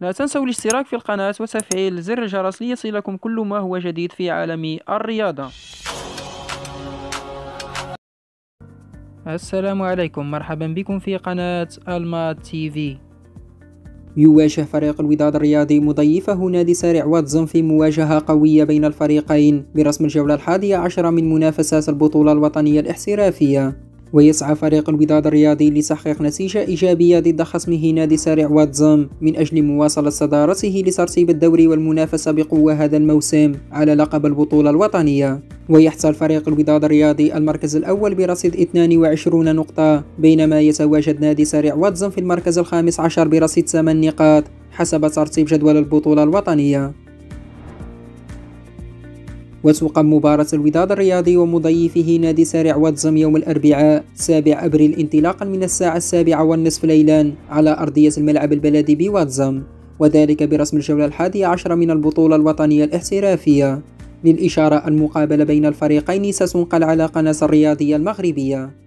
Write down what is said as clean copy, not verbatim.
لا تنسوا الاشتراك في القناة وتفعيل زر الجرس ليصلكم كل ما هو جديد في عالم الرياضة. السلام عليكم، مرحبا بكم في قناة المات تي في. يواجه فريق الوداد الرياضي مضيفه نادي سريع وادي زم في مواجهة قوية بين الفريقين برسم الجولة 11 من منافسات البطولة الوطنية الإحترافية، ويسعى فريق الوداد الرياضي لتحقيق نتيجة إيجابية ضد خصمه نادي سريع وادي زم من أجل مواصلة صدارته لترتيب الدوري والمنافسة بقوة هذا الموسم على لقب البطولة الوطنية. ويحتل فريق الوداد الرياضي المركز الأول برصيد 22 نقطة، بينما يتواجد نادي سريع وادي زم في المركز ال15 برصيد 8 نقاط حسب ترتيب جدول البطولة الوطنية. وتقام مباراة الوداد الرياضي ومضيفه نادي سريع وادي زم يوم الأربعاء 7 أبريل انطلاقا من الساعة 7:30 ليلا على أرضية الملعب البلدي بوادي زم، وذلك برسم الجولة 11 من البطولة الوطنية الاحترافية. للإشارة، المقابلة بين الفريقين ستنقل على قناة الرياضية المغربية.